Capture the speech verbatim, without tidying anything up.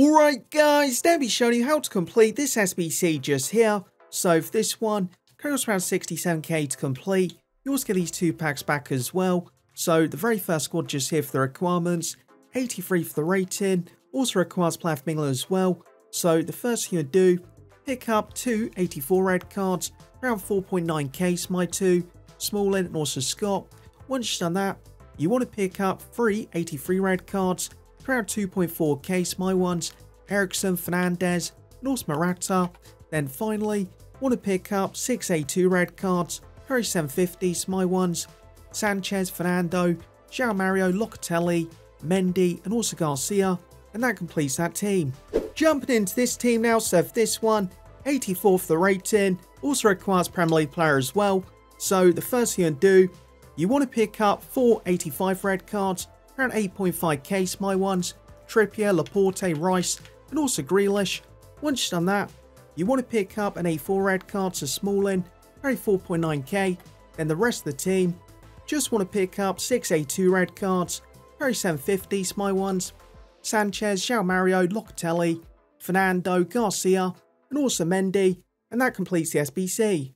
Alright guys, now we show you how to complete this S B C just here. So for this one, costs around sixty-seven K to complete. You also get these two packs back as well. So the very first squad just here for the requirements, eighty-three for the rating, also requires Plat Mingler as well. So the first thing you do, pick up two eighty-four red cards, around four point nine K, my two, Smalling and also Scott. Once you've done that, you want to pick up three eighty-three red cards, around two point four K, my ones, Ericsson, Fernandez, and also Morata. Then finally, want to pick up six A two red cards, around seven fifty, my ones, Sanchez, Fernando, João Mário, Locatelli, Mendy, and also Garcia. And that completes that team. Jumping into this team now, so for this one, eighty-four for the rating, also requires Premier League player as well. So the first thing you do, you want to pick up four eighty-five red cards, around eight point five K, my ones, Trippier, Laporte, Rice, and also Grealish. Once you've done that, you want to pick up an A four red card to Smalling, around four point nine K, then the rest of the team just want to pick up six A two red cards, around seven fifty, my ones, Sanchez, João Mário, Locatelli, Fernando, Garcia, and also Mendy, and that completes the S B C.